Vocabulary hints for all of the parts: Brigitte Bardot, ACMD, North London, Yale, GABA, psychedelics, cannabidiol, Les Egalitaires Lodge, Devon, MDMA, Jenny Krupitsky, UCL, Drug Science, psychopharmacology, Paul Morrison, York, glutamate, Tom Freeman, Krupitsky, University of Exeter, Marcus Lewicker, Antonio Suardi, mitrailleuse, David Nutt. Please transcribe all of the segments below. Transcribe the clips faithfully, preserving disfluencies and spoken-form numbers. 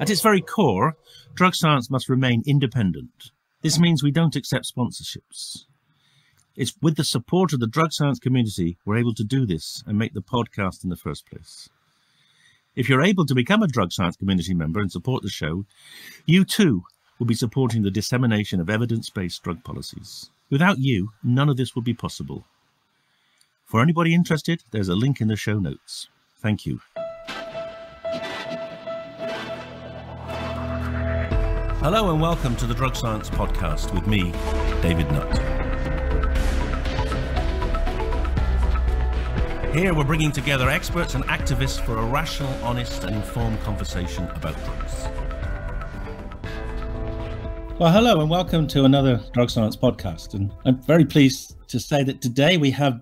At its very core, drug science must remain independent. This means we don't accept sponsorships. It's with the support of the drug science community we're able to do this and make the podcast in the first place. If you're able to become a drug science community member and support the show, you too will be supporting the dissemination of evidence-based drug policies. Without you, none of this would be possible. For anybody interested, there's a link in the show notes. Thank you. Hello and welcome to the Drug Science Podcast with me, David Nutt. Here we're bringing together experts and activists for a rational, honest and informed conversation about drugs. Well, hello and welcome to another Drug Science Podcast. And I'm very pleased to say that today we have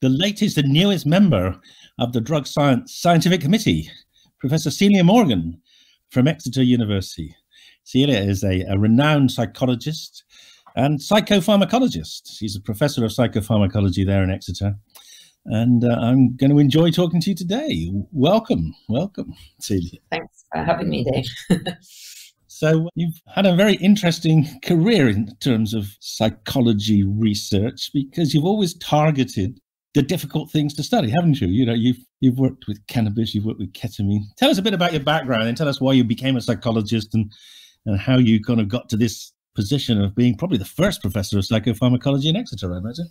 the latest and newest member of the Drug Science Scientific Committee, Professor Celia Morgan from Exeter University. Celia is a, a renowned psychologist and psychopharmacologist. She's a professor of psychopharmacology there in Exeter. And uh, I'm going to enjoy talking to you today. Welcome, welcome, Celia. Thanks for having me, Dave. So you've had a very interesting career in terms of psychology research because you've always targeted the difficult things to study, haven't you? You know, you've you've worked with cannabis, you've worked with ketamine. Tell us a bit about your background and tell us why you became a psychologist and and how you kind of got to this position of being probably the first professor of psychopharmacology in Exeter, I imagine.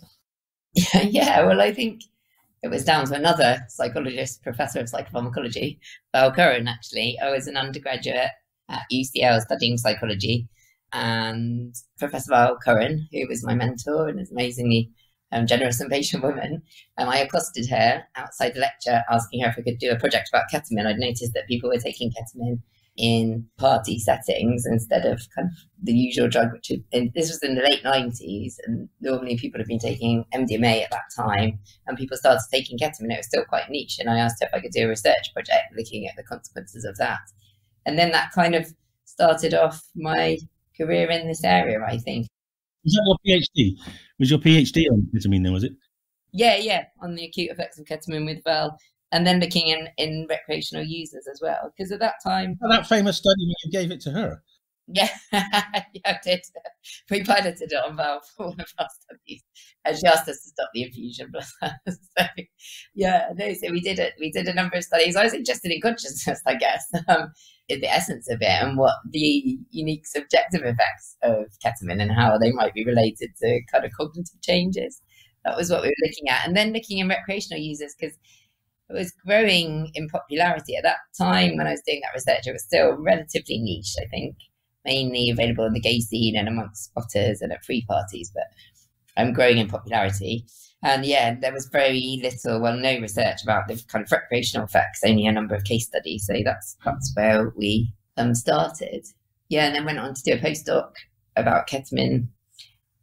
Yeah, yeah. Well, I think it was down to another psychologist, professor of psychopharmacology, Val Curran, actually. I was an undergraduate at U C L studying psychology, and Professor Val Curran, who was my mentor and is amazingly um, generous and patient woman, and I accosted her outside the lecture asking her if I could do a project about ketamine. I'd noticed that people were taking ketamine in party settings instead of kind of the usual drug, which is, and this was in the late nineties, and normally people had been taking M D M A at that time, and people started taking ketamine. It was still quite niche, and I asked her if I could do a research project looking at the consequences of that. And then that kind of started off my career in this area, I think. Was that your PhD? Was your PhD on ketamine then, was it? Yeah, yeah, on the acute effects of ketamine with Val. And then looking in, in recreational users as well, because at that time... Oh, that famous study when you gave it to her. Yeah, yeah, I did. We piloted it on Val for one of our studies, and she asked us to stop the infusion. So, yeah, no, so we did it. We did a number of studies. I was interested in consciousness, I guess, um, in the essence of it and what the unique subjective effects of ketamine and how they might be related to kind of cognitive changes. That was what we were looking at. And then looking in recreational users, because it was growing in popularity at that time when I was doing that research. It was still relatively niche, I think, mainly available in the gay scene and amongst spotters and at free parties, but I'm um, growing in popularity. And yeah, there was very little, well, no research about the kind of recreational effects, only a number of case studies. So that's, that's where we um, started. Yeah, and then went on to do a postdoc about ketamine,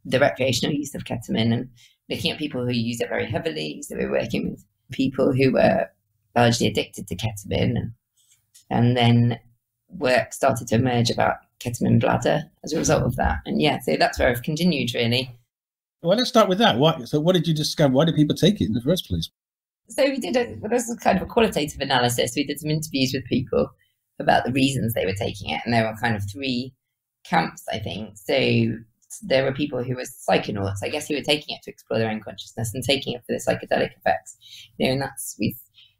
the recreational use of ketamine, and looking at people who use it very heavily. So we were working with people who were largely addicted to ketamine, and then work started to emerge about ketamine bladder as a result of that. And yeah, so that's where I've continued really. Well, let's start with that. What, so what did you discover? Why did people take it in the first place? So we did a, well, this was kind of a qualitative analysis. We did some interviews with people about the reasons they were taking it, and there were kind of three camps, I think. So there were people who were psychonauts, I guess, who were taking it to explore their own consciousness and taking it for the psychedelic effects. You know, and that's, we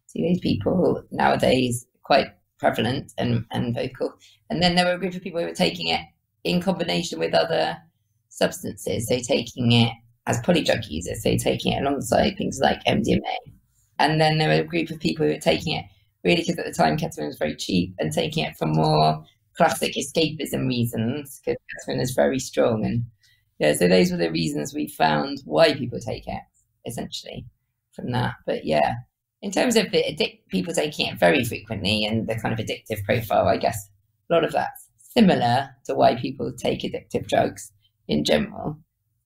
see those people nowadays quite prevalent and, and vocal. And then there were a group of people who were taking it in combination with other substances. So taking it as polydrug users, so taking it alongside things like M D M A. And then there were a group of people who were taking it really because at the time ketamine was very cheap and taking it for more classic escapism reasons, because ketamine is very strong. And yeah, so those were the reasons we found why people take it, essentially, from that. But yeah, in terms of the addict, people taking it very frequently and the kind of addictive profile, I guess a lot of that's similar to why people take addictive drugs in general,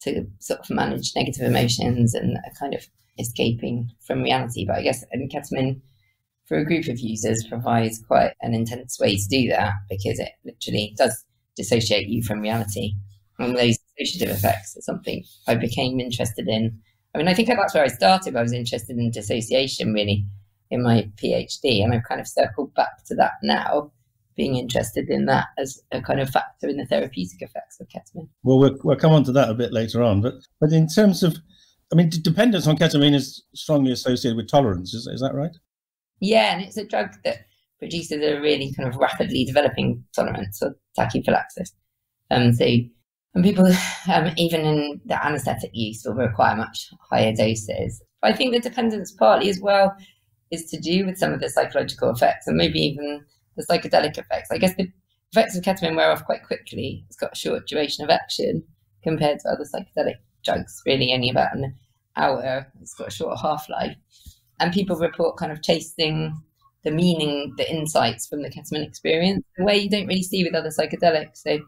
to sort of manage negative emotions and a kind of escaping from reality. But I guess in ketamine, for a group of users, provides quite an intense way to do that, because it literally does dissociate you from reality. And those dissociative effects are something I became interested in. I mean, I think that's where I started, but I was interested in dissociation really in my PhD, and I've kind of circled back to that now being interested in that as a kind of factor in the therapeutic effects of ketamine. Well, we'll, we'll come on to that a bit later on. But, but in terms of, I mean, dependence on ketamine is strongly associated with tolerance. Is, is that right? Yeah, and it's a drug that produces a really kind of rapidly developing tolerance or tachyphylaxis. Um, so, and people, um, even in the anaesthetic use, will require much higher doses. But I think the dependence partly as well is to do with some of the psychological effects and maybe even the psychedelic effects. I guess the effects of ketamine wear off quite quickly. It's got a short duration of action compared to other psychedelic drugs, really only about an hour. It's got a short half-life. And people report kind of chasing the meaning, the insights from the ketamine experience, the way you don't really see with other psychedelics. So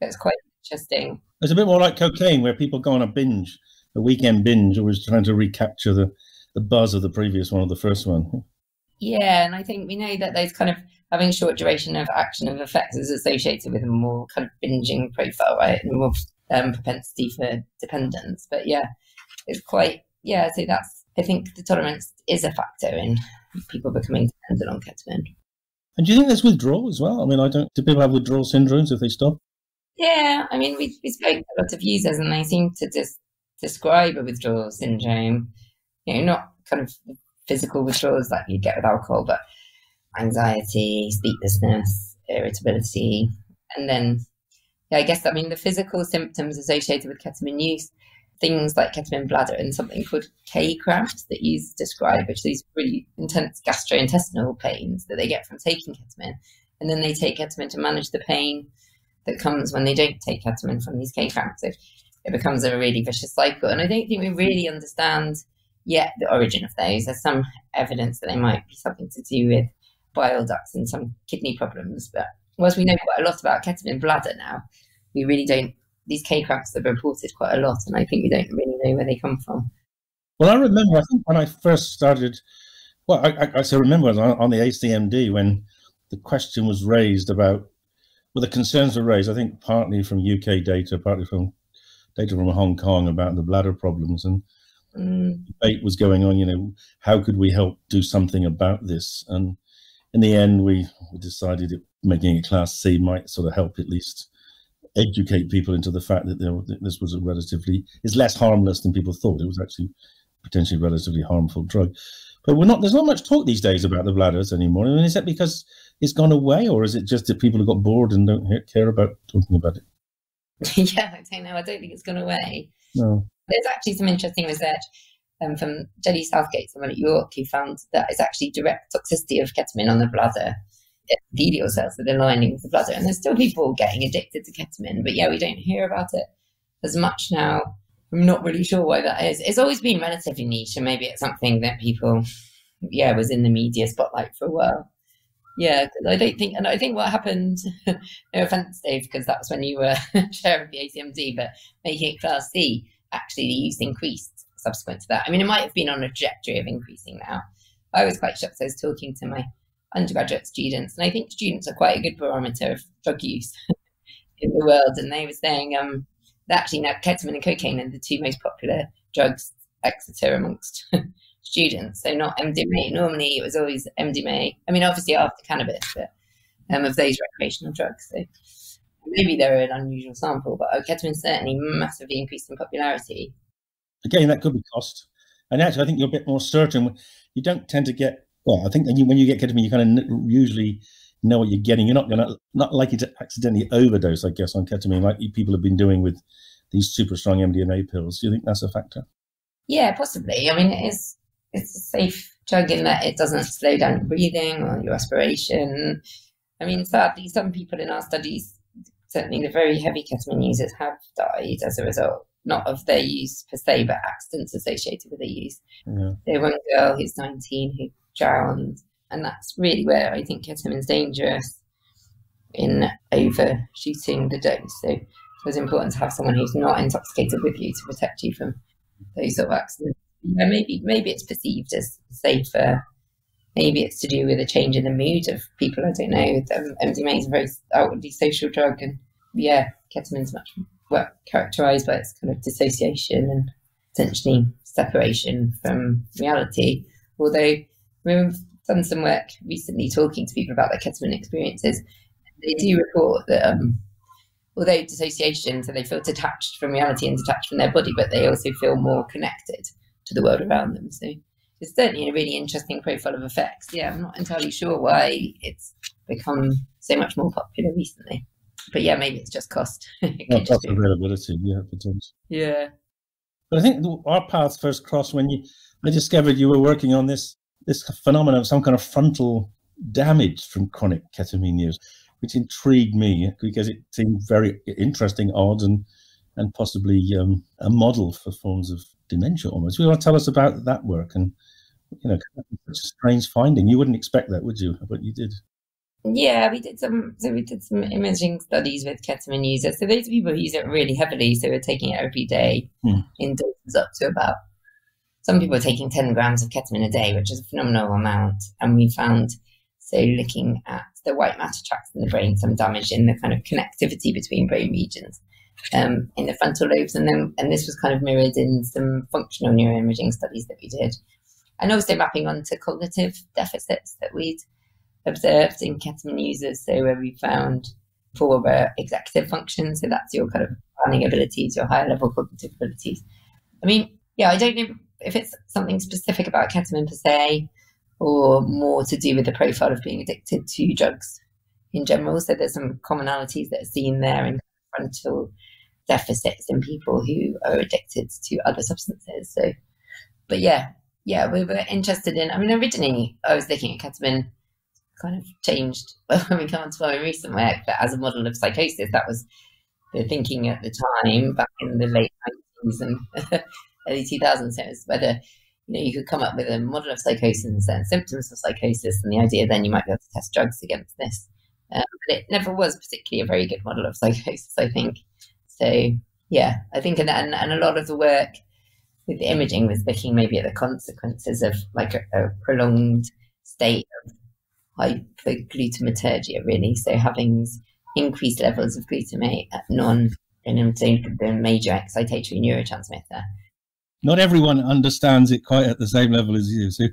that's quite interesting. It's a bit more like cocaine, where people go on a binge, a weekend binge, always trying to recapture the, the buzz of the previous one or the first one. Yeah, and I think we know that those kind of having short duration of action of effects is associated with a more kind of binging profile, right? And a more um, propensity for dependence. But yeah, it's quite, yeah, so that's, I think the tolerance is a factor in people becoming dependent on ketamine. And do you think there's withdrawal as well? I mean, I don't, do people have withdrawal syndromes if they stop? Yeah, I mean, we, we spoke to a lot of users and they seem to just describe a withdrawal syndrome, you know, not kind of physical withdrawals like you get with alcohol, but anxiety, sleeplessness, irritability. And then, yeah, I guess, I mean, the physical symptoms associated with ketamine use, things like ketamine bladder and something called K-craft that you describe, which are these really intense gastrointestinal pains that they get from taking ketamine. And then they take ketamine to manage the pain that comes when they don't take ketamine from these K-cramps. So it becomes a really vicious cycle. And I don't think we really understand yet the origin of those. There's some evidence that they might be something to do with bile ducts and some kidney problems. But whilst we know quite a lot about ketamine bladder now, we really don't. These K-cramps are reported quite a lot, and I think we don't really know where they come from. Well, I remember, I think when I first started, well, I, I, I still remember on, on the A C M D when the question was raised about, well, the concerns were raised, I think partly from U K data, partly from data from Hong Kong about the bladder problems, and mm. debate was going on, you know, how could we help do something about this? And in the end, we, we decided that making it Class C might sort of help at least educate people into the fact that, there, that this was a relatively, it's less harmless than people thought. It was actually potentially a relatively harmful drug. But we're not, there's not much talk these days about the bladders anymore. I mean, is that because it's gone away, or is it just that people have got bored and don't care about talking about it? Yeah, I don't know. I don't think it's gone away. No. There's actually some interesting research um, from Jenny Southgate, someone at York, who found that it's actually direct toxicity of ketamine on the bladder. Endothelial cells that are lining with the bladder, and there's still people getting addicted to ketamine, but yeah, we don't hear about it as much now. I'm not really sure why that is. It's always been relatively niche, and maybe it's something that people, yeah, was in the media spotlight for a while. Yeah, because I don't think, and I think what happened, no offense, Dave, because that's when you were chair of the A C M D, but making it Class C, actually the use increased subsequent to that. I mean, it might have been on a trajectory of increasing now. I was quite shocked. I was talking to my undergraduate students, and I think students are quite a good barometer of drug use in the world, and they were saying um, that actually now ketamine and cocaine are the two most popular drugs Exeter amongst students, so not M D M A. Normally it was always M D M A, I mean obviously after cannabis, but um, of those recreational drugs, so maybe they're an unusual sample, but oh, ketamine certainly massively increased in popularity. Again, that could be cost, and actually I think you're a bit more certain. You don't tend to get, well, I think when you get ketamine, you kind of usually know what you're getting. You're not going to, not likely to accidentally overdose, I guess, on ketamine, like people have been doing with these super strong M D M A pills. Do you think that's a factor? Yeah, possibly. I mean, it is, it's a safe drug in that it doesn't slow down your breathing or your respiration. I mean, sadly, some people in our studies, certainly the very heavy ketamine users, have died as a result. Not of their use per se, but accidents associated with their use. Yeah. There's one girl who's nineteen who drowned, and that's really where I think ketamine's dangerous, in overshooting the dose. So it was important to have someone who's not intoxicated with you to protect you from those sort of accidents. Yeah, maybe maybe it's perceived as safer. Maybe it's to do with a change in the mood of people. I don't know. M D M A is a very outwardly social drug, and yeah, ketamine's much more well characterized by its kind of dissociation and potentially separation from reality. Although we've done some work recently talking to people about their ketamine experiences, they do report that um, although dissociation, so they feel detached from reality and detached from their body, but they also feel more connected to the world around them. So it's certainly a really interesting profile of effects. Yeah, I'm not entirely sure why it's become so much more popular recently. But yeah, maybe it's just cost. it yeah, cost just availability, yeah, potentially. Yeah. But I think our paths first crossed when you, I discovered you were working on this this phenomenon of some kind of frontal damage from chronic ketamine use, which intrigued me because it seemed very interesting, odd, and and possibly um, a model for forms of dementia almost. You want to tell us about that work? And you know, such a strange finding. You wouldn't expect that, would you? But you did. Yeah, we did some. So we did some imaging studies with ketamine users. So those people who use it really heavily, so we're taking it every day hmm. in doses up to about. Some people are taking ten grams of ketamine a day, which is a phenomenal amount. And we found, so looking at the white matter tracts in the brain, some damage in the kind of connectivity between brain regions um, in the frontal lobes, and then and this was kind of mirrored in some functional neuroimaging studies that we did, and also mapping onto cognitive deficits that we'd observed in ketamine users. So where we found poorer executive function, so that's your kind of planning abilities, your higher level cognitive abilities. I mean, yeah, I don't know if it's something specific about ketamine per se, or more to do with the profile of being addicted to drugs in general. So there's some commonalities that are seen there in frontal deficits in people who are addicted to other substances. So, but yeah, yeah, we were interested in, I mean, originally I was looking at ketamine, kind of changed when we come to our recent work, but as a model of psychosis, that was the thinking at the time back in the late nineties and early two thousands. So it was whether, you know, you could come up with a model of psychosis and certain symptoms of psychosis, and the idea then you might be able to test drugs against this. Um, but it never was particularly a very good model of psychosis, I think. So, yeah, I think, and, and, and a lot of the work with the imaging was looking maybe at the consequences of like a, a prolonged state of hypoglutamatergia, really. So having increased levels of glutamate at non, and the major excitatory neurotransmitter. Not everyone understands it quite at the same level as you. So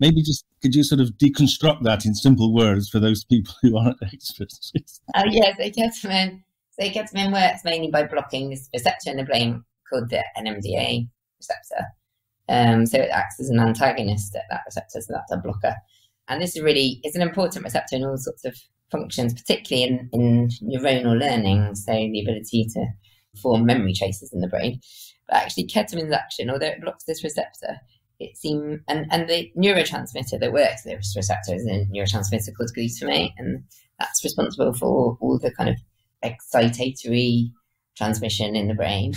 maybe just, could you sort of deconstruct that in simple words for those people who aren't experts? Oh, yeah, so ketamine, so ketamine works mainly by blocking this receptor in the brain called the N M D A receptor. Um, so it acts as an antagonist at that receptor, so that's a blocker. And this is really, it's an important receptor in all sorts of functions, particularly in, in neuronal learning, so the ability to form memory traces in the brain. But actually ketamine's action, although it blocks this receptor, it seems, and, and the neurotransmitter that works with this receptor is a neurotransmitter called glutamate, and that's responsible for all the kind of excitatory transmission in the brain.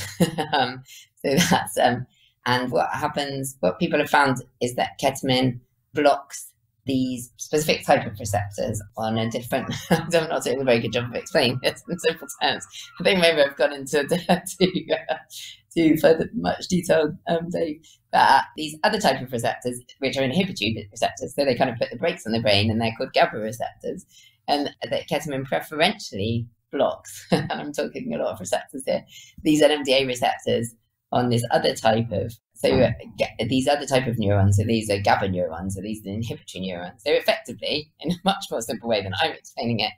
um, so that's, um, and what happens, what people have found is that ketamine blocks these specific type of receptors on a different, I'm not doing a very good job of explaining this in simple terms. I think maybe I've gone into too, uh, too further much detail, um, Dave. But these other type of receptors, which are inhibitory receptors, so they kind of put the brakes on the brain, and they're called GABA receptors, and that ketamine preferentially blocks, and I'm talking a lot of receptors here, these N M D A receptors on this other type of, so uh, these other type of neurons, so these are GABA neurons, so these are inhibitory neurons. So effectively, in a much more simple way than I'm explaining it,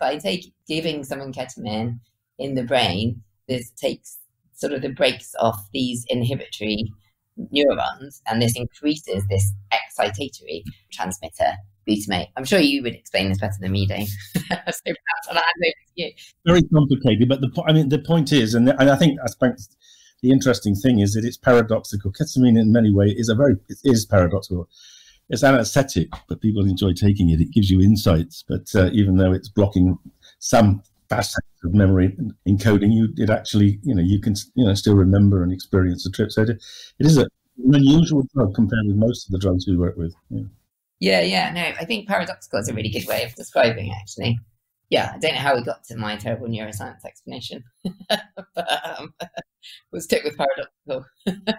by take, giving someone ketamine in the brain, this takes sort of the brakes off these inhibitory neurons, and this increases this excitatory transmitter, glutamate. I'm sure you would explain this better than me, Dave. So perhaps I'll hand over to you. Very complicated, but the, I mean, the point is, and, the, and I think I think the interesting thing is that it's paradoxical. Ketamine, in many ways, is a very it is paradoxical. It's anesthetic, but people enjoy taking it. It gives you insights, but uh, even though it's blocking some facets of memory encoding, you it actually you know you can you know still remember and experience the trip. So it, it is a, an unusual drug compared with most of the drugs we work with. Yeah, yeah, yeah no, I think paradoxical is a really good way of describing it, actually. Yeah, I don't know how we got to my terrible neuroscience explanation, but um, we'll stick with paradoxical.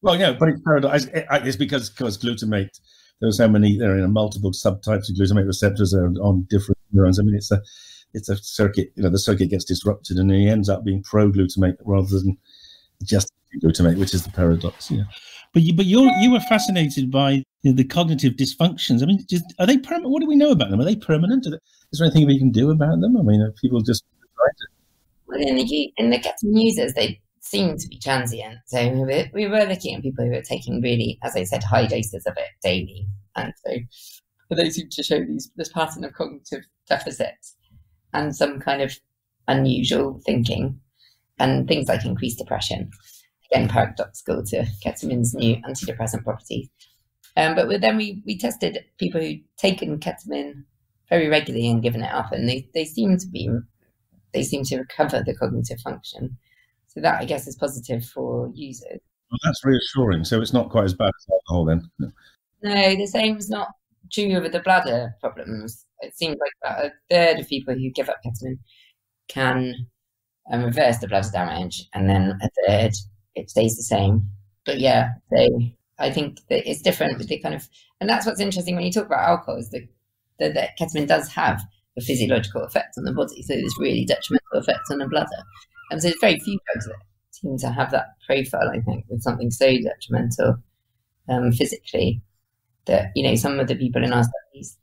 Well, yeah, but it's paradox. It's because, because glutamate, there are so many, there are multiple subtypes of glutamate receptors on different neurons. I mean, it's a, it's a circuit, you know, the circuit gets disrupted and he ends up being pro-glutamate rather than just glutamate, which is the paradox, yeah. But you, but you you were fascinated by the, the cognitive dysfunctions. I mean, just, are they permanent? What do we know about them? Are they permanent? Are they, is there anything we can do about them? I mean, are people just trying to... Well, in the in the cats and users, they seem to be transient. So we were, we were looking at people who were taking really, as I said, high doses of it daily, and so for those who to show these this pattern of cognitive deficits and some kind of unusual thinking and things like increased depression. Again, paradoxical to ketamine's new antidepressant properties. Um, but then we, we tested people who'd taken ketamine very regularly and given it up, and they, they seem to be, they seem to recover the cognitive function. So that, I guess, is positive for users. Well, that's reassuring. So it's not quite as bad as alcohol then? No, no, the same is not true with the bladder problems. It seems like about a third of people who give up ketamine can um, reverse the bladder damage, and then a third it stays the same. But yeah, so I think that it's different with the kind of, and that's what's interesting when you talk about alcohol is that the, the ketamine does have a physiological effect on the body. So there's really detrimental effects on the bladder. And so there's very few drugs that seem to have that profile, I think, with something so detrimental um, physically that, you know, some of the people in our studies,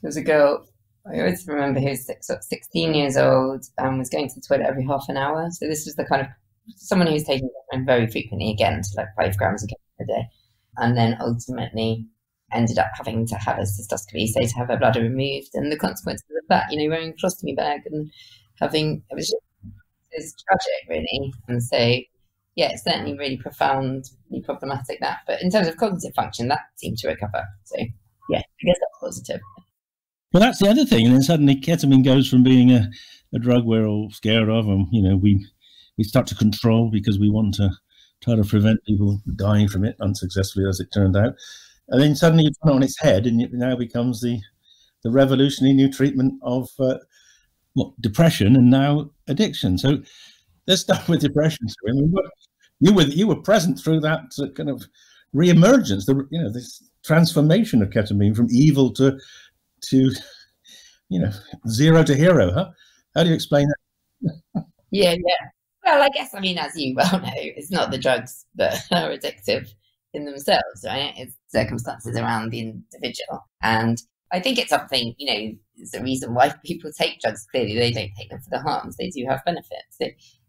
there was a girl, I always remember who was six, sixteen years old and was going to the toilet every half an hour. So this was the kind of someone who's taking ketamine very frequently, again, to like five grams a day, and then ultimately ended up having to have a cystoscopy, so to have her bladder removed, and the consequences of that, you know, wearing a colostomy bag and having, it was just, it's tragic, really. And so, yeah, it's certainly really profoundly problematic, that. But in terms of cognitive function, that seemed to recover. So, yeah, I guess that's positive. Well, that's the other thing. And then suddenly ketamine goes from being a, a drug we're all scared of, and, you know, we... we start to control because we want to try to prevent people dying from it, unsuccessfully as it turned out. And then suddenly you turn it on its head, and it now becomes the the revolutionary new treatment of uh, what, depression and now addiction. So let's start with depression. I mean, what, you were you were present through that kind of reemergence, the you know this transformation of ketamine from evil to to you know zero to hero. Huh? How do you explain that? Yeah, yeah. Well, I guess, I mean, as you well know, it's not the drugs that are addictive in themselves, right? It's circumstances around the individual. And I think it's something, you know, it's a reason why people take drugs. Clearly, they don't take them for the harms. They do have benefits. So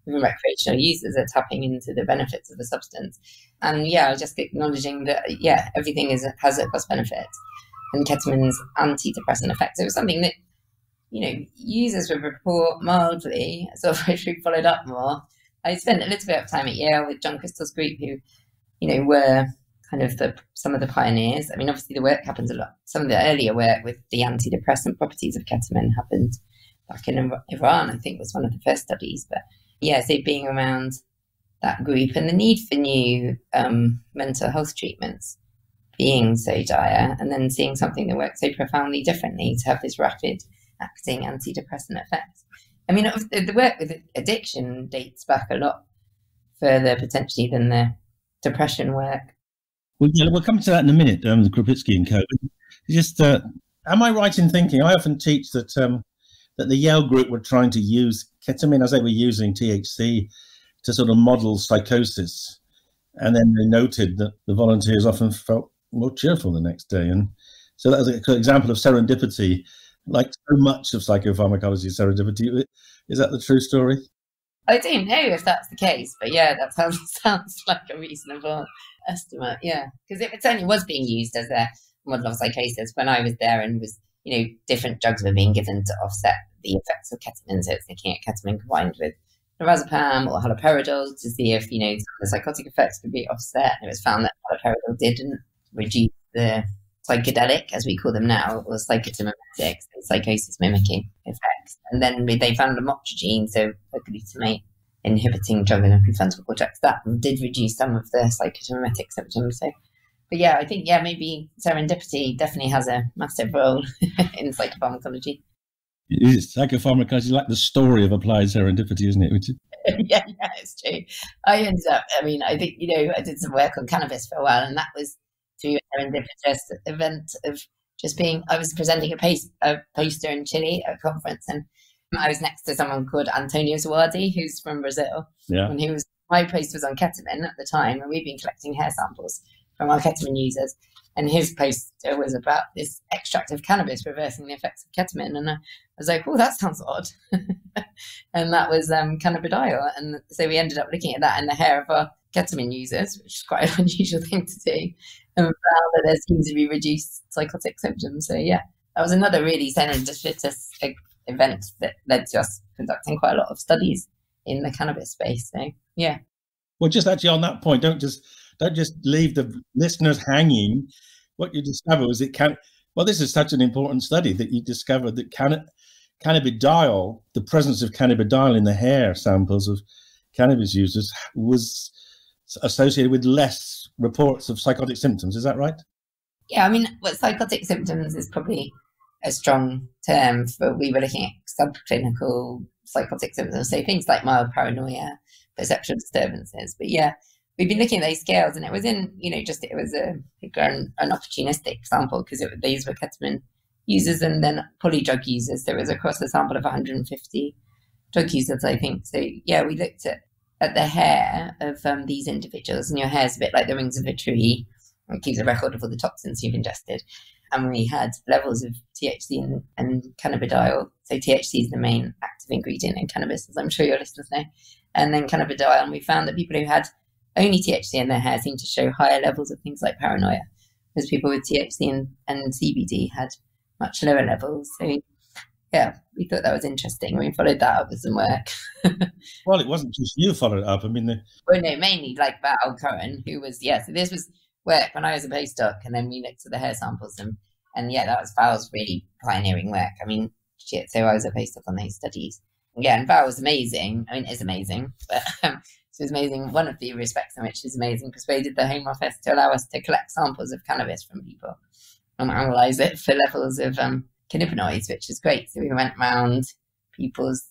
even recreational users are tapping into the benefits of the substance. And yeah, just acknowledging that, yeah, everything is has a cost benefit. And ketamine's antidepressant effect, it was something that, you know, users would report mildly, so I wish we followed up more. I spent a little bit of time at Yale with John Crystal's group, who, you know, were kind of the, some of the pioneers. I mean, obviously the work happens a lot. Some of the earlier work with the antidepressant properties of ketamine happened back in Iran, I think was one of the first studies. But yeah, so being around that group and the need for new um, mental health treatments being so dire, and then seeing something that worked so profoundly differently to have this rapid acting antidepressant effects. I mean, the work with addiction dates back a lot further potentially than the depression work. Well, yeah, we'll come to that in a minute, um, the Krupitsky and co. Just, uh, am I right in thinking, I often teach that um, that the Yale group were trying to use ketamine, as they were using T H C, to sort of model psychosis. And then they noted that the volunteers often felt more cheerful the next day. And so that was a good example of serendipity. Like so much of psychopharmacology is serendipity. Is that the true story? I don't know if that's the case, but yeah, that sounds, sounds like a reasonable estimate. Yeah, because it certainly was being used as a model of psychosis when I was there, and was, you know, different drugs were being given to offset the effects of ketamine. So it's looking at ketamine combined with lorazepam or haloperidol to see if, you know, the psychotic effects could be offset. And it was found that haloperidol didn't reduce the psychedelic, as we call them now, or psychotomimetics, psychosis mimicking effects. And then they found lamotrigine, so a glutamate inhibiting drug in the prefrontal cortex, that did reduce some of the psychotomimetic symptoms. So, but yeah, I think, yeah, maybe serendipity definitely has a massive role in psychopharmacology. It is. Psychopharmacology is like the story of applied serendipity, isn't it? Which is... yeah, yeah, it's true. I ended up, I mean, I think, you know, I did some work on cannabis for a while, and that was through a serendipitous event of just being, I was presenting a, pace, a poster in Chile at a conference, and I was next to someone called Antonio Suardi, who's from Brazil, yeah. And he was my post was on ketamine at the time, and we've been collecting hair samples from our ketamine users. And his post was about this extract of cannabis reversing the effects of ketamine. And I was like, oh, that sounds odd. And that was um, cannabidiol. And so we ended up looking at that in the hair of our ketamine users, which is quite an unusual thing to do. And found that there seems to be reduced psychotic symptoms. So, yeah, that was another really serendipitous event that led to us conducting quite a lot of studies in the cannabis space. So, yeah. Well, just actually on that point, don't just... Don't just leave the listeners hanging. What you discover is it can. Well, this is such an important study that you discovered that can, cannabidiol, the presence of cannabidiol in the hair samples of cannabis users, was associated with less reports of psychotic symptoms. Is that right? Yeah, I mean, what psychotic symptoms is probably a strong term, but we were looking at subclinical psychotic symptoms, so things like mild paranoia, perceptual disturbances. But yeah. We've been looking at those scales, and it was in, you know, just it was a, an, an opportunistic sample because these were ketamine users and then polydrug users. So it was across a sample of one hundred fifty drug users, I think. So, yeah, we looked at, at the hair of um, these individuals, and your hair's a bit like the rings of a tree. It keeps a record of all the toxins you've ingested. And we had levels of T H C and, and cannabidiol. So T H C is the main active ingredient in cannabis, as I'm sure your listeners know. And then cannabidiol, and we found that people who had only T H C in their hair seemed to show higher levels of things like paranoia, because people with T H C and, and C B D had much lower levels. So, yeah, we thought that was interesting. We followed that up with some work. Well, it wasn't just you followed it up. I mean, the... well, no, mainly like Val Curran, who was, yeah, so this was work when I was a postdoc, and then we looked at the hair samples, and, and yeah, that was Val's really pioneering work. I mean, shit, so I was a postdoc on those studies. Yeah, and Val was amazing. I mean, it's amazing, but... Um, It was amazing. One of the respects in which is amazing persuaded the Home Office to allow us to collect samples of cannabis from people and analyze it for levels of um, cannabinoids, which is great. So we went round people's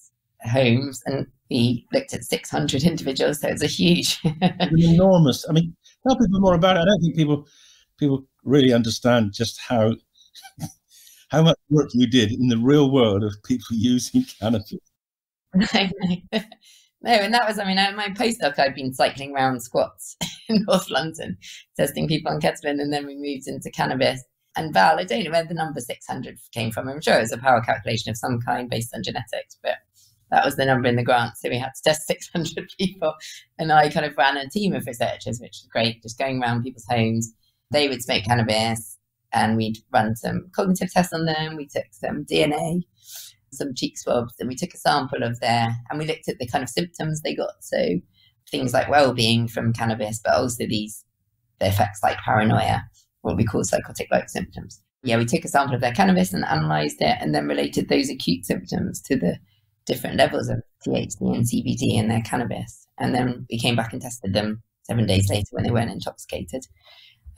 homes and we looked at six hundred individuals. So it's a huge, enormous. I mean, tell people more about it. I don't think people people really understand just how how much work you did in the real world of people using cannabis. I know. No, and that was, I mean, at my postdoc, I'd been cycling round squats in North London, testing people on ketamine, and then we moved into cannabis. And Val, I don't know where the number six hundred came from. I'm sure it was a power calculation of some kind based on genetics, but that was the number in the grant. So we had to test six hundred people. And I kind of ran a team of researchers, which was great, just going around people's homes. They would smoke cannabis, and we'd run some cognitive tests on them. We took some D N A, some cheek swabs, and we took a sample of their, and we looked at the kind of symptoms they got, so things like well-being from cannabis, but also these the effects like paranoia, what we call psychotic-like symptoms. Yeah, we took a sample of their cannabis and analysed it, and then related those acute symptoms to the different levels of T H C and C B D in their cannabis, and then we came back and tested them seven days later when they weren't intoxicated.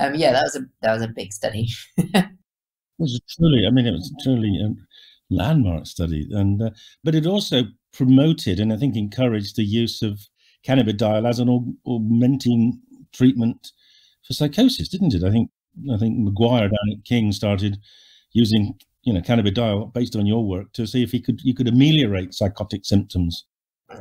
Um, yeah, that was a that was a big study. It was truly, I mean, it was truly. Um... landmark study, and uh, but it also promoted and I think encouraged the use of cannabidiol as an aug augmenting treatment for psychosis, didn't it? I think I think McGuire down at King started using you know cannabidiol based on your work to see if he could you could ameliorate psychotic symptoms.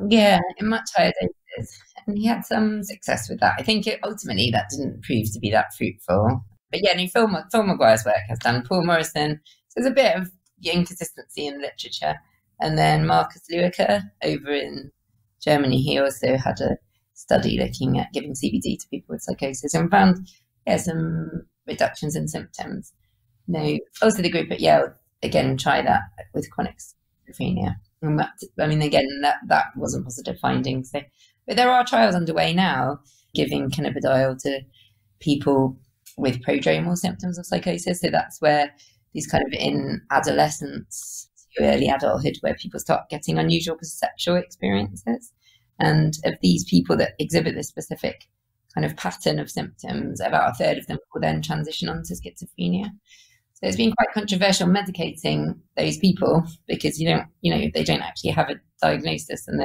Yeah, in much higher doses, and he had some success with that. I think it, ultimately that didn't prove to be that fruitful. But yeah, no, Phil, Phil McGuire's work has done. Paul Morrison, so there's a bit of inconsistency in literature, and then Marcus Lewicker over in Germany, he also had a study looking at giving C B D to people with psychosis and found yeah, some reductions in symptoms. No, also the group at Yale again try that with chronic schizophrenia, and that, I mean again that that wasn't positive findings. So, but there are trials underway now giving cannabidiol to people with prodromal symptoms of psychosis. So that's where these kind of in adolescence, early adulthood, where people start getting unusual perceptual experiences. And of these people that exhibit this specific kind of pattern of symptoms, about a third of them will then transition on to schizophrenia. So it's been quite controversial medicating those people because you don't, you know, they don't actually have a diagnosis, and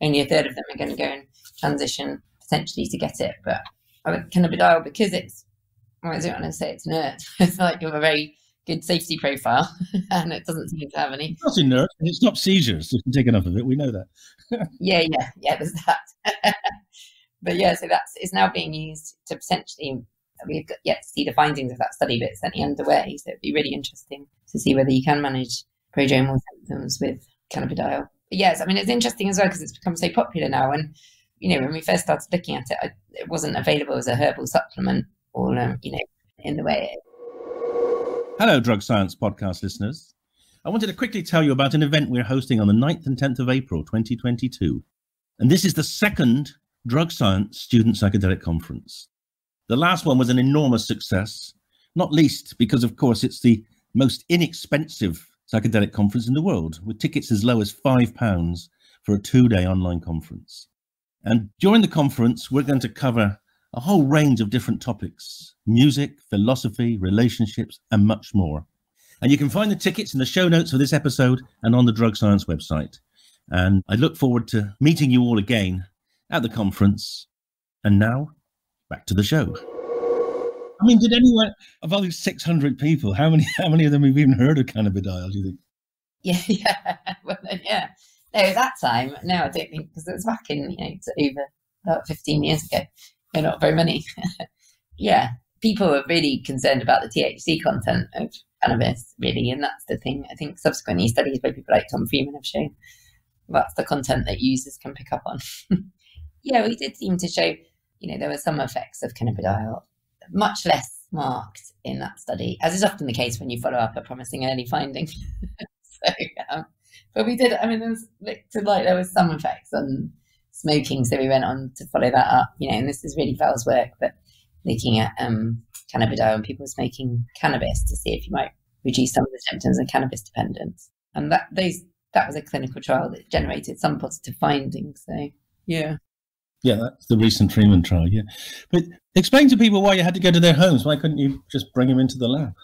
only a third of them are going to go and transition potentially to get it. But cannabidiol, because it's, well, I don't want to say it's inert. It's like you're a very good safety profile, and it doesn't seem to have any. It's not inert, and it stops seizures. If you take enough of it, we know that. yeah, yeah, yeah, there's that. But yeah, so that's is now being used to potentially, we've got yet to see the findings of that study, but it's certainly underway. So it'd be really interesting to see whether you can manage prodromal symptoms with cannabidiol. But yes, I mean, it's interesting as well because it's become so popular now. And, you know, when we first started looking at it, I, it wasn't available as a herbal supplement or, um, you know, in the way. Hello, Drug Science podcast listeners. I wanted to quickly tell you about an event we're hosting on the ninth and tenth of April, twenty twenty-two. And this is the second Drug Science Student Psychedelic Conference. The last one was an enormous success, not least because, of course, it's the most inexpensive psychedelic conference in the world, with tickets as low as five pounds for a two-day online conference. And during the conference, we're going to cover a whole range of different topics: music, philosophy, relationships, and much more. And you can find the tickets in the show notes for this episode and on the Drug Science website. And I look forward to meeting you all again at the conference. And now, back to the show. I mean, did anyone, of all these six hundred people, how many how many of them have even heard of cannabidiol, do you think? Yeah, yeah. Well, yeah. No, that time, no, I don't think, because it was back in, you know, it's over about fifteen years ago. They're not very many. Yeah. People are really concerned about the T H C content of cannabis, really, and that's the thing. I think subsequently studies by people like Tom Freeman have shown that's the content that users can pick up on. Yeah, we did seem to show, you know, there were some effects of cannabidiol, much less marked in that study, as is often the case when you follow up a promising early finding. So, um, but we did, I mean, it was, it looked like there was some effects on smoking, so we went on to follow that up, you know, and this is really Val's work, but looking at um, cannabidiol and people smoking cannabis to see if you might reduce some of the symptoms of cannabis dependence. And that those that was a clinical trial that generated some positive findings, so, yeah. Yeah, that's the recent Freeman trial, yeah. But explain to people why you had to go to their homes. Why couldn't you just bring them into the lab?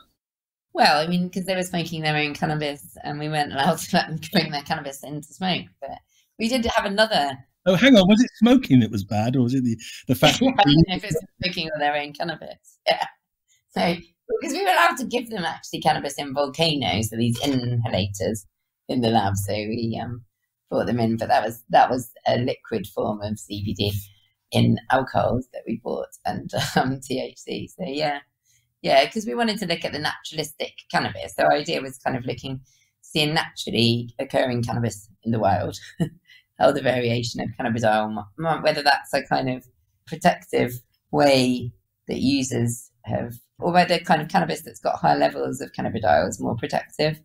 Well, I mean, because they were smoking their own cannabis and we weren't allowed to let them bring their cannabis in to smoke. But we did have another... Oh, hang on, was it smoking that was bad or was it the, the fact that... I don't know if it's smoking or their own cannabis, yeah. So, because we were allowed to give them actually cannabis in volcanoes, so these inhalators in the lab, so we... um. brought them in, but that was that was a liquid form of C B D in alcohols that we bought and um, T H C. So yeah, yeah, because we wanted to look at the naturalistic cannabis. So our idea was kind of looking, seeing naturally occurring cannabis in the wild, how the variation of cannabidiol, whether that's a kind of protective way that users have, or whether kind of cannabis that's got higher levels of cannabidiol is more protective,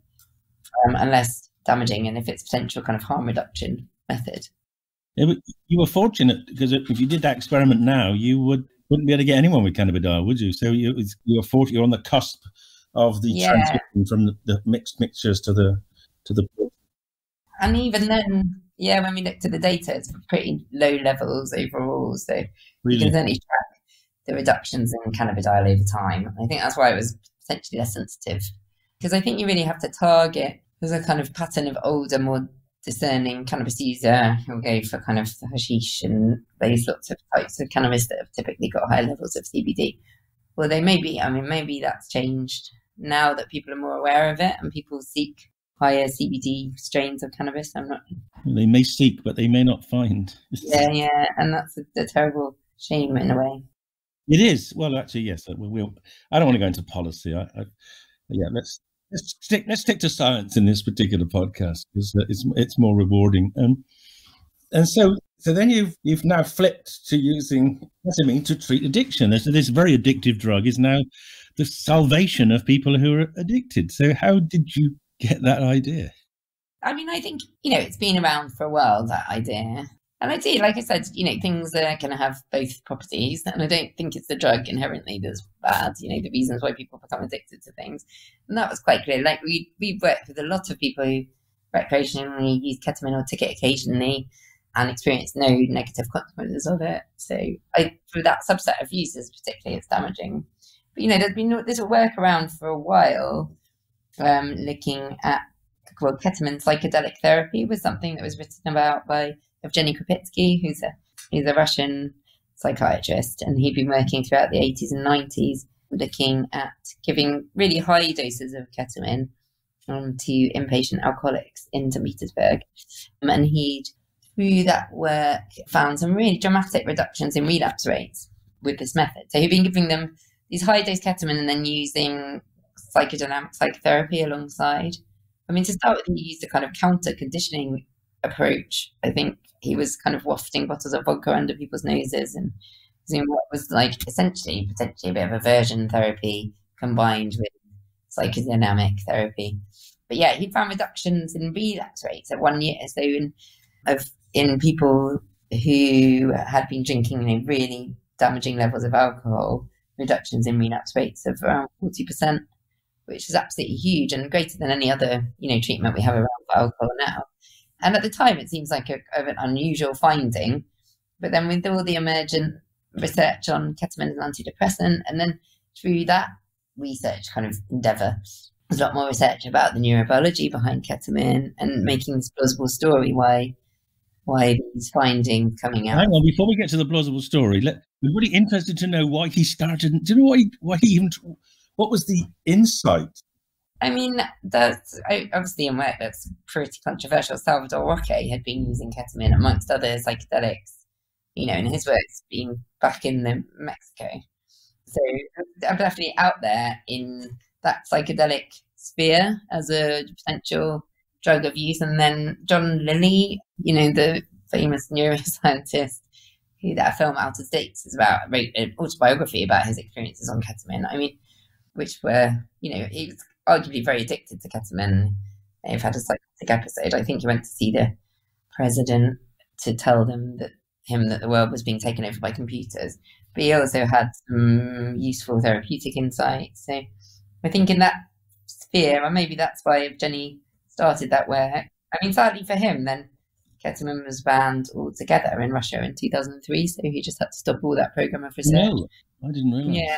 um, unless. damaging, and if it's potential kind of harm reduction method. It, you were fortunate because if you did that experiment now, you would wouldn't be able to get anyone with cannabidiol, would you? So you you're fortunate, you're on the cusp of the yeah. transition from the, the mixed mixtures to the to the. And even then, yeah, when we looked at the data, it's pretty low levels overall. So really? You can certainly track the reductions in cannabidiol over time. I think that's why it was potentially less sensitive, because I think you really have to target. There's a kind of pattern of older, more discerning cannabis user who'll go for kind of hashish and those sorts of types of cannabis that have typically got high levels of C B D. Well, they may be, I mean, maybe that's changed now that people are more aware of it and people seek higher C B D strains of cannabis. I'm not. They may seek, but they may not find. Yeah, yeah. And that's a, a terrible shame in a way. It is. Well, actually, yes. We'll, we'll, I don't want to go into policy. I, I, yeah, let's. Let's stick, let's stick to science in this particular podcast because it's it's more rewarding. Um, and so so then you've you've now flipped to using ketamine to treat addiction. And so this very addictive drug is now the salvation of people who are addicted. So how did you get that idea? I mean, I think, you know, it's been around for a while, that idea. And I do, like I said, you know, things are going to have both properties. And I don't think it's the drug inherently that's bad, you know, the reasons why people become addicted to things. And that was quite clear. Like, we we worked with a lot of people who recreationally use ketamine or took it occasionally and experienced no negative consequences of it. So I, for that subset of users particularly, it's damaging. But, you know, there's been this work around for a while um, looking at, well, ketamine psychedelic therapy was something that was written about by... of Jenny Krupitsky, who's a who's a Russian psychiatrist, and he'd been working throughout the eighties and nineties looking at giving really high doses of ketamine um, to inpatient alcoholics in St Petersburg. Um, and he'd through that work, found some really dramatic reductions in relapse rates with this method. So he'd been giving them these high-dose ketamine and then using psychodynamic psychotherapy alongside. I mean, to start with, he used a kind of counter-conditioning approach. I think he was kind of wafting bottles of vodka under people's noses and doing what was like essentially potentially a bit of aversion therapy combined with psychodynamic therapy. But yeah, he found reductions in relapse rates at one year. So in of in people who had been drinking, you know, really damaging levels of alcohol, reductions in relapse rates of around forty percent, which is absolutely huge and greater than any other, you know, treatment we have around for alcohol now. And at the time, it seems like a, an unusual finding. But then with all the emergent research on ketamine as an antidepressant, and then through that research kind of endeavour, there's a lot more research about the neurobiology behind ketamine and making this plausible story why why these findings coming out. Hang on, before we get to the plausible story, let, we're really interested to know why he started. Do you know why he, why he even, what was the insight? I mean, that's obviously in work that's pretty controversial. Salvador Roque had been using ketamine amongst other psychedelics, you know, and his work's been back in the Mexico. So I'm definitely out there in that psychedelic sphere as a potential drug of use. And then John Lilly, you know, the famous neuroscientist who that film Outer States is about, wrote an autobiography about his experiences on ketamine. I mean, which were, you know, he was arguably very addicted to ketamine. They've had a psychotic episode. I think he went to see the president to tell them that him that the world was being taken over by computers. But he also had some useful therapeutic insights. So I think in that sphere, and maybe that's why Jenny started that work. I mean, sadly for him, then ketamine was banned altogether in Russia in two thousand three. So he just had to stop all that program of research. No, I didn't realise. Yeah,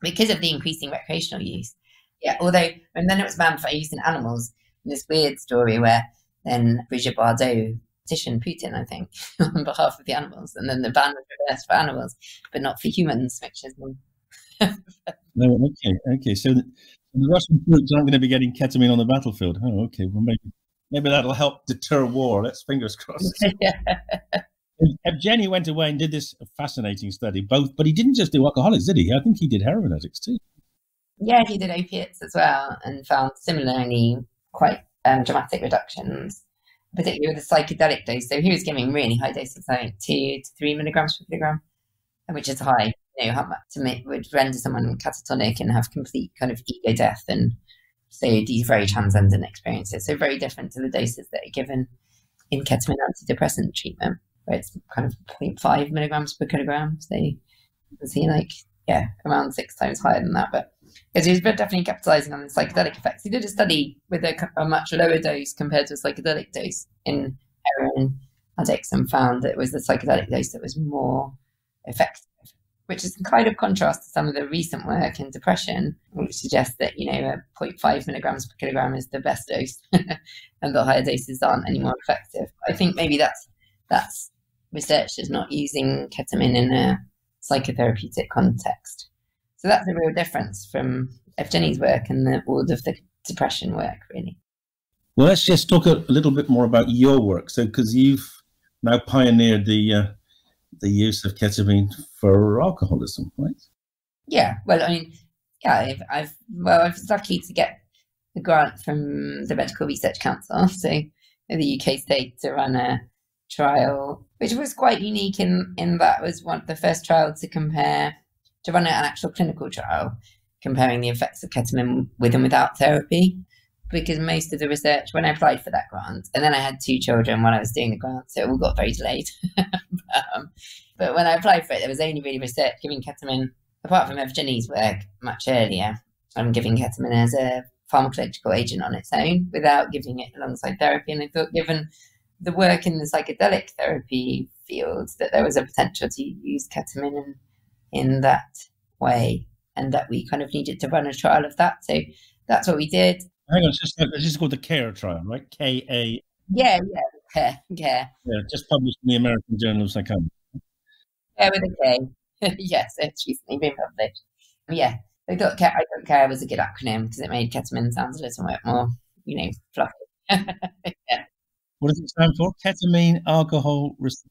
because of the increasing recreational use. Yeah, although, and then it was banned for use in animals. And this weird story where then Brigitte Bardot petitioned Putin, I think, on behalf of the animals. And then the ban was reversed for animals, but not for humans, which is... No, okay, okay. So the, the Russian troops aren't going to be getting ketamine on the battlefield. Oh, okay. Well, maybe maybe that'll help deter war. Let's fingers crossed. Yeah. if, if Jenny went away and did this fascinating study, both, but he didn't just do alcoholics, did he? I think he did heroin addicts too. Yeah, he did opiates as well and found similarly quite um, dramatic reductions, particularly with the psychedelic dose. So he was giving really high doses, like two to three milligrams per kilogram, which is high. You know, how much to make would render someone catatonic and have complete kind of ego death, and so these very transcendent experiences. So very different to the doses that are given in ketamine antidepressant treatment, where it's kind of zero point five milligrams per kilogram. So you can see like, yeah, around six times higher than that. But because he was definitely capitalizing on the psychedelic effects. He did a study with a, a much lower dose compared to a psychedelic dose in heroin addicts and found that it was the psychedelic dose that was more effective, which is in kind of contrast to some of the recent work in depression, which suggests that, you know, zero point five milligrams per kilogram is the best dose and the higher doses aren't any more effective. I think maybe that's, that's research is not using ketamine in a psychotherapeutic context. So that's a real difference from F. Jenny's work and the, all of the depression work, really. Well, let's just talk a little bit more about your work. So, because you've now pioneered the... Uh... the use of ketamine for alcoholism, right? Yeah, well, I mean, yeah, I've, I've well, I was lucky to get the grant from the Medical Research Council, so in the U K state, to run a trial, which was quite unique in, in that was one of the first trial to compare, to run an actual clinical trial, comparing the effects of ketamine with and without therapy, because most of the research, when I applied for that grant, and then I had two children when I was doing the grant, so it all got very delayed. but, um, but when I applied for it, there was only really research giving ketamine, apart from Evgenie's work much earlier, I'm giving ketamine as a pharmacological agent on its own without giving it alongside therapy. And I thought, given the work in the psychedelic therapy field, that there was a potential to use ketamine in, in that way, and that we kind of needed to run a trial of that. So that's what we did. Hang on, it's just, it's just called the KARE trial, right? K A Yeah, yeah, KARE. Yeah, just published in the American Journal of Psychology. Yeah, with a K. Yes, it's recently been published. Yeah, I thought KARE, I thought KARE was a good acronym because it made ketamine sound a little bit more, you know, fluffy. Yeah. What does it stand for? Ketamine alcohol receptor.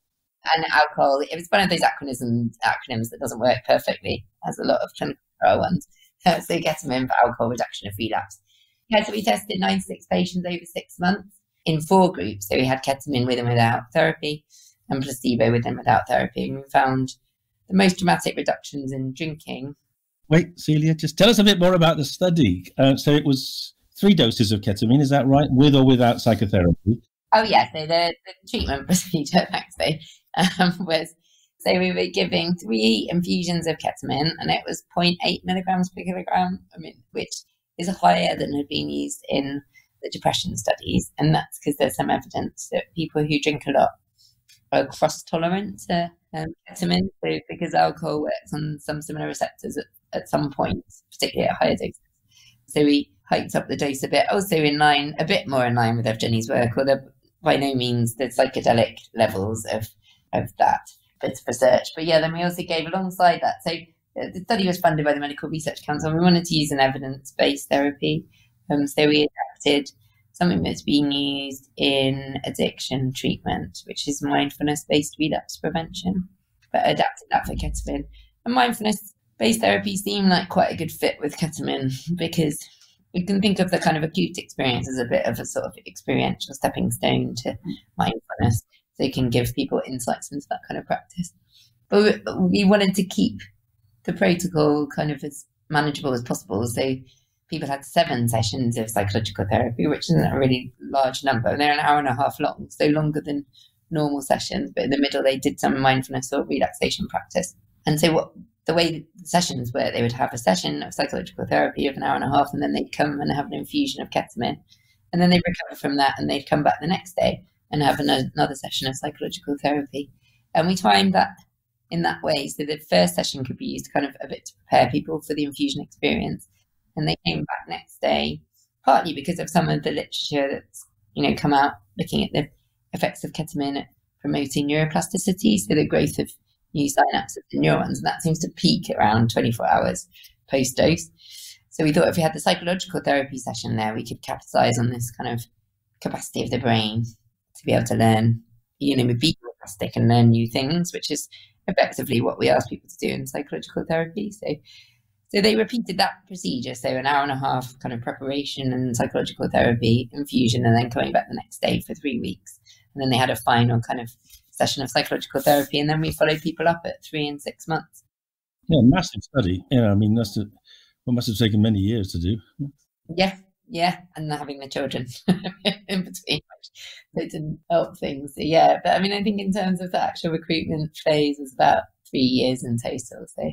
And alcohol. It was one of those acronyms, acronyms that doesn't work perfectly, as a lot of clinical trial ones. So ketamine for alcohol reduction of relapse. Yeah, so we tested ninety-six patients over six months in four groups. So we had ketamine with and without therapy, and placebo with and without therapy. And we found the most dramatic reductions in drinking. Wait, Celia, just tell us a bit more about the study. Uh, so it was three doses of ketamine, is that right? With or without psychotherapy? Oh, yeah. So the, the treatment procedure, actually, um, was, so we were giving three infusions of ketamine, and it was zero point eight milligrams per kilogram, I mean, which is higher than had been used in the depression studies. And that's because there's some evidence that people who drink a lot are cross-tolerant to um, ketamine. So because alcohol works on some similar receptors at, at some point, particularly at higher doses. So we hiked up the dose a bit, also in line, a bit more in line with Evgenie's work, although by no means the psychedelic levels of, of that bit of research. But yeah, then we also gave alongside that. So the study was funded by the Medical Research Council. We wanted to use an evidence-based therapy. Um, so we adapted something that's being used in addiction treatment, which is mindfulness-based relapse prevention, but adapted that for ketamine. And mindfulness-based therapy seemed like quite a good fit with ketamine, because we can think of the kind of acute experience as a bit of a sort of experiential stepping stone to mindfulness. So it can give people insights into that kind of practice. But we, we wanted to keep the protocol kind of as manageable as possible. So people had seven sessions of psychological therapy, which isn't a really large number. And they're an hour and a half long, so longer than normal sessions. But in the middle, they did some mindfulness or relaxation practice. And so what the way the sessions were, they would have a session of psychological therapy of an hour and a half, and then they'd come and have an infusion of ketamine. And then they'd recover from that, and they'd come back the next day and have another session of psychological therapy. And we timed that in that way, so the first session could be used kind of a bit to prepare people for the infusion experience, and they came back next day, partly because of some of the literature that's, you know, come out looking at the effects of ketamine at promoting neuroplasticity, so the growth of new synapses and neurons, and that seems to peak around twenty-four hours post dose. So we thought if we had the psychological therapy session there, we could capitalize on this kind of capacity of the brain to be able to learn, you know, be neuroplastic and learn new things, which is effectively what we ask people to do in psychological therapy. So so they repeated that procedure. So an hour and a half kind of preparation and psychological therapy, infusion, and then coming back the next day for three weeks. And then they had a final kind of session of psychological therapy. And then we followed people up at three and six months. Yeah, massive study. Yeah, I mean, that's a, what must have taken many years to do. Yeah, yeah. And having the children in between, which didn't help things. So yeah, but I mean, I think in terms of the actual recruitment phase, it was about three years in total. So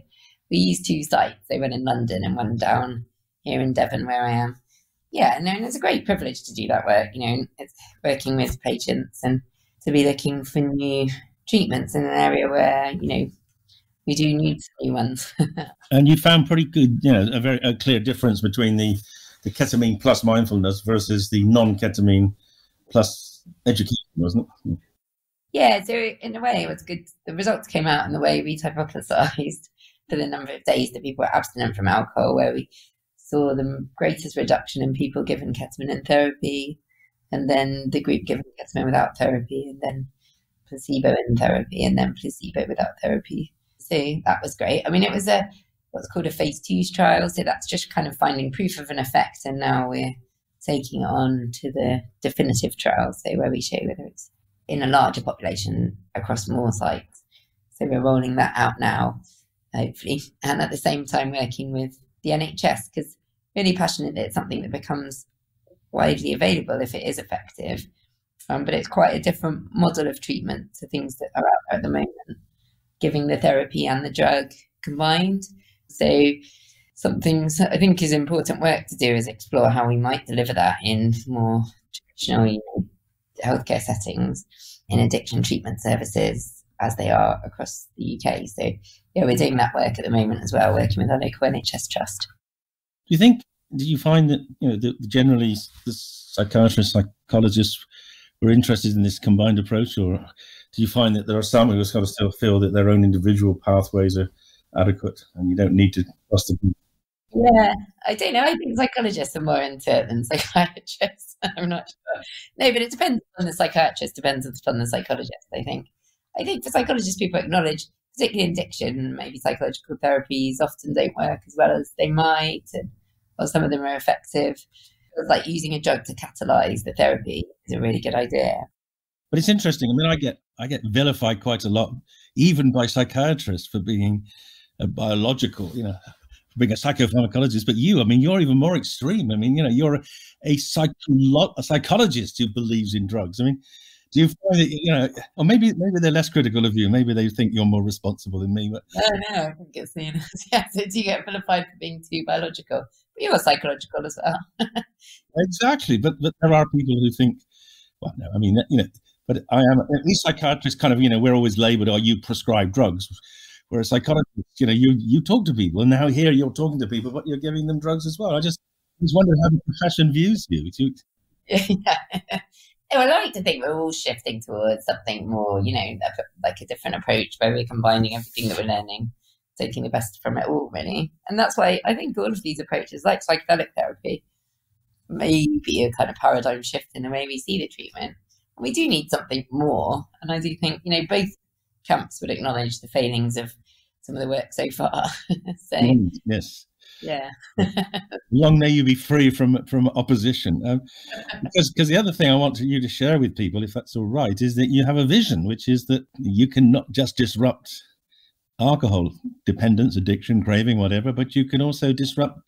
we used two sites. They went in London and one down here in Devon, where I am. Yeah, and then it's a great privilege to do that work, you know, it's working with patients and to be looking for new treatments in an area where, you know, we do need some new ones. And you found pretty good, you know, a very a clear difference between the, the ketamine plus mindfulness versus the non-ketamine plus education, wasn't it? Yeah, so in a way it was good. The results came out in the way we hypothesized for the number of days that people were abstinent from alcohol, where we saw the greatest reduction in people given ketamine and therapy, and then the group given ketamine without therapy, and then placebo in therapy, and then placebo without therapy. So that was great. I mean, it was a what's called a phase two trial. So that's just kind of finding proof of an effect. And now we're taking on to the definitive trial, so where we show whether it's in a larger population across more sites. So we're rolling that out now, hopefully, and at the same time working with the N H S, because really passionate that it's something that becomes widely available if it is effective. Um, but it's quite a different model of treatment to things that are out there at the moment, giving the therapy and the drug combined. So something I think is important work to do is explore how we might deliver that in more traditional, you know, healthcare settings, in addiction treatment services as they are across the U K. So yeah, we're doing that work at the moment as well, working with our local N H S trust. Do you think, did you find that, you know, the, generally the psychiatrists, psychologists were interested in this combined approach, or do you find that there are some who just kind of still feel that their own individual pathways are adequate and you don't need to trust them? Yeah, I don't know. I think psychologists are more into it than psychiatrists. I'm not sure. No, but it depends on the psychiatrist, depends on the psychologist, I think. I think for psychologists, people acknowledge, particularly in addiction, maybe psychological therapies often don't work as well as they might, and, or some of them are effective. Like using a drug to catalyze the therapy is a really good idea. But it's interesting. I mean, I get I get vilified quite a lot, even by psychiatrists, for being a biological, you know, being a psychopharmacologist. But you, I mean, you're even more extreme. I mean, you know, you're a, psycholo- a psychologist who believes in drugs. I mean, do you find that, you know, or maybe maybe they're less critical of you. Maybe they think you're more responsible than me. But oh, no, I think it's the yeah. So do you get vilified for being too biological? But you're psychological as well. Exactly, but but there are people who think, well, no, I mean, you know, but I am at least psychiatrists. Kind of, you know, we're always labelled, "Are you prescribe drugs?" Whereas psychologists, you know, you you talk to people, and now here you're talking to people, but you're giving them drugs as well. I just just wonder how the profession views you. Yeah. I like to think we're all shifting towards something more, you know, like a different approach where we're combining everything that we're learning, taking the best from it all, really. And that's why I think all of these approaches, like psychedelic therapy, may be a kind of paradigm shift in the way we see the treatment. And we do need something more. And I do think, you know, both camps would acknowledge the failings of some of the work so far. so, mm, yes. Yeah. Long may you be free from from opposition. Um, because because the other thing I want to, you to share with people, if that's all right, is that you have a vision, which is that you can not just disrupt alcohol dependence, addiction, craving, whatever, but you can also disrupt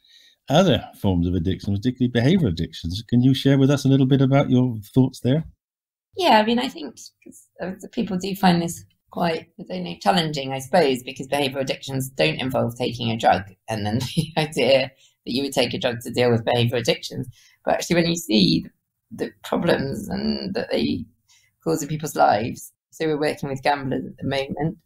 other forms of addiction, particularly behavioural addictions. Can you share with us a little bit about your thoughts there? Yeah, I mean, I think people do find this quite, I don't know, challenging, I suppose, because behavioural addictions don't involve taking a drug, and then the idea that you would take a drug to deal with behavioural addictions. But actually, when you see the problems and that they cause in people's lives, so we're working with gamblers at the moment,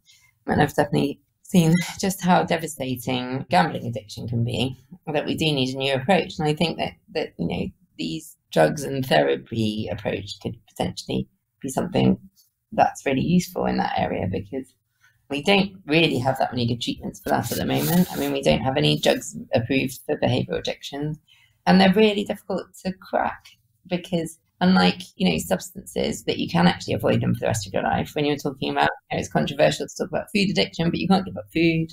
and I've definitely seen just how devastating gambling addiction can be, that we do need a new approach. And I think that, that you know, these drugs and therapy approach could potentially be something that's really useful in that area, because we don't really have that many good treatments for that at the moment. I mean, we don't have any drugs approved for behavioural addictions, and they're really difficult to crack because, unlike, you know, substances that you can actually avoid them for the rest of your life, when you're talking about, you know, it's controversial to talk about food addiction, but you can't give up food.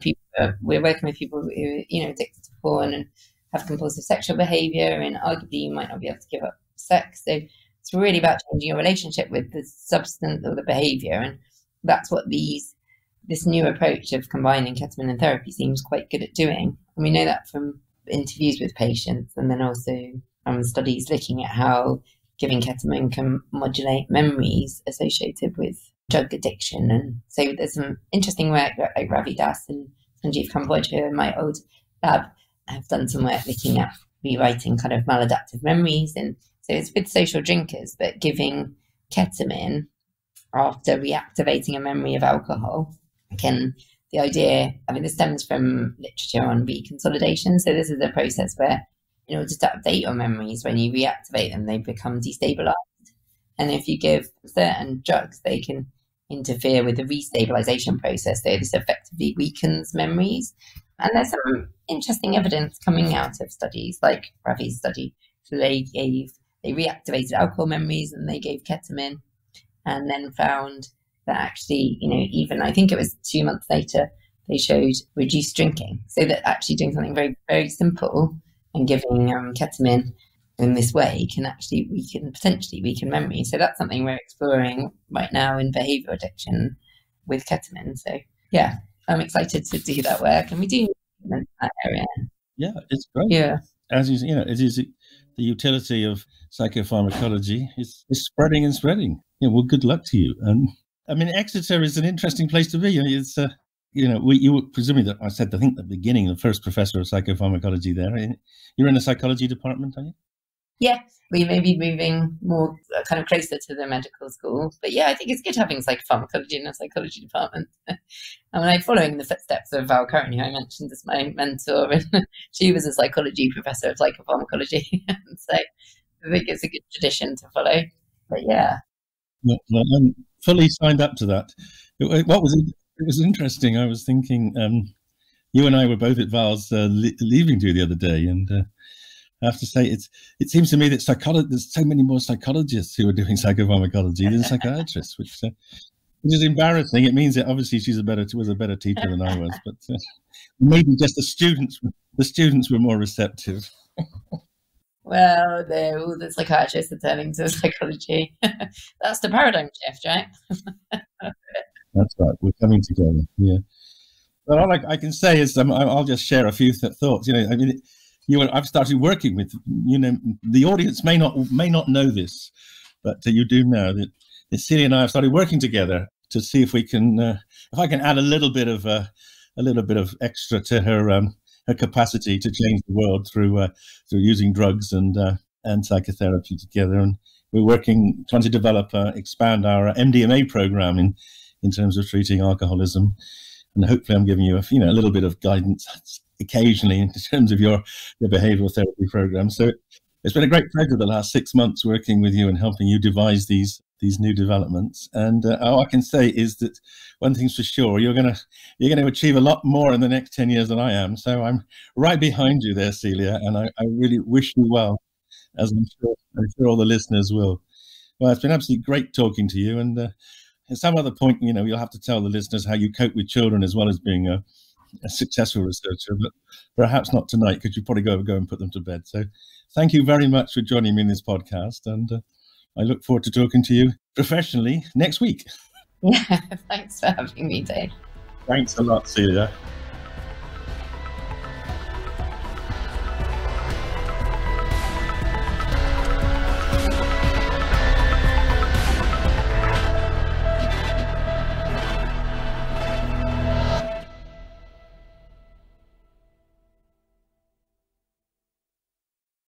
People, we're working with people who are, you know, addicted to porn and have compulsive sexual behaviour, and arguably you might not be able to give up sex. So it's really about changing your relationship with the substance or the behaviour, and that's what these this new approach of combining ketamine and therapy seems quite good at doing. And we know that from interviews with patients, and then also um, studies looking at how giving ketamine can modulate memories associated with drug addiction. And so there's some interesting work, like Ravi Das and Sanjeev Kamboja in my old lab have done some work looking at rewriting kind of maladaptive memories. And so it's with social drinkers, but giving ketamine after reactivating a memory of alcohol can, the idea, I mean, this stems from literature on reconsolidation. So this is a process where, in order to update your memories, when you reactivate them, they become destabilized. And if you give certain drugs, they can interfere with the restabilization process. So this effectively weakens memories. And there's some interesting evidence coming out of studies like Ravi's study. So they gave They reactivated alcohol memories, and they gave ketamine, and then found that actually, you know, even I think it was two months later, they showed reduced drinking. So that actually doing something very, very simple and giving um, ketamine in this way can actually weaken, potentially weaken memory. So that's something we're exploring right now in behavioural addiction with ketamine. So yeah, I'm excited to do that work, and we do in that area. Yeah, it's great. Yeah, as you, you know, it is. The utility of psychopharmacology is, is spreading and spreading. Yeah, well, good luck to you. And I mean, Exeter is an interesting place to be. I mean, it's, uh, you know, we, you were presuming that I said, I think, at the beginning, the first professor of psychopharmacology there. You're in the psychology department, are you? Yeah, we may be moving more kind of closer to the medical school. But yeah, I think it's good having psychopharmacology in the psychology department. I mean, I'm following the footsteps of Val Curran, who I mentioned as my mentor, and she was a psychology professor of psychopharmacology. So I think it's a good tradition to follow. But yeah. Well, I'm fully signed up to that. What was it? It was interesting. I was thinking um, you and I were both at Val's uh, le leaving do the other day, and uh, I have to say, it's it seems to me that psycholo there's so many more psychologists who are doing psychopharmacology than psychiatrists, which, uh, which is embarrassing. It means that obviously she's a better was a better teacher than I was, but uh, maybe just the students the students were more receptive. Well, the, all the psychiatrists are turning to psychology. That's the paradigm shift, right? That's right. We're coming together. Yeah. But all I, I can say is um, I'll just share a few th thoughts. You know, I mean, you know, I've started working with, you know, the audience may not may not know this, but uh, you do know that, that Celia and I have started working together to see if we can, uh, if I can add a little bit of uh, a little bit of extra to her. Um, her capacity to change the world through uh, through using drugs and uh, and psychotherapy together, and we're working trying to develop uh, expand our M D M A program in in terms of treating alcoholism, and hopefully I'm giving you a you know a little bit of guidance occasionally in terms of your your behavioral therapy program. So it's been a great pleasure the last six months working with you and helping you devise these these new developments, and uh, all I can say is that one thing's for sure, you're gonna you're gonna achieve a lot more in the next ten years than I am, so I'm right behind you there, Celia, and I, I really wish you well, as I'm sure, I'm sure all the listeners will. Well, it's been absolutely great talking to you, and uh, at some other point, you know, you'll have to tell the listeners how you cope with children as well as being a, a successful researcher, but perhaps not tonight, because you probably go, go and put them to bed. So thank you very much for joining me in this podcast, and uh, I look forward to talking to you professionally next week. Yeah, thanks for having me, Dave. Thanks a lot, Celia.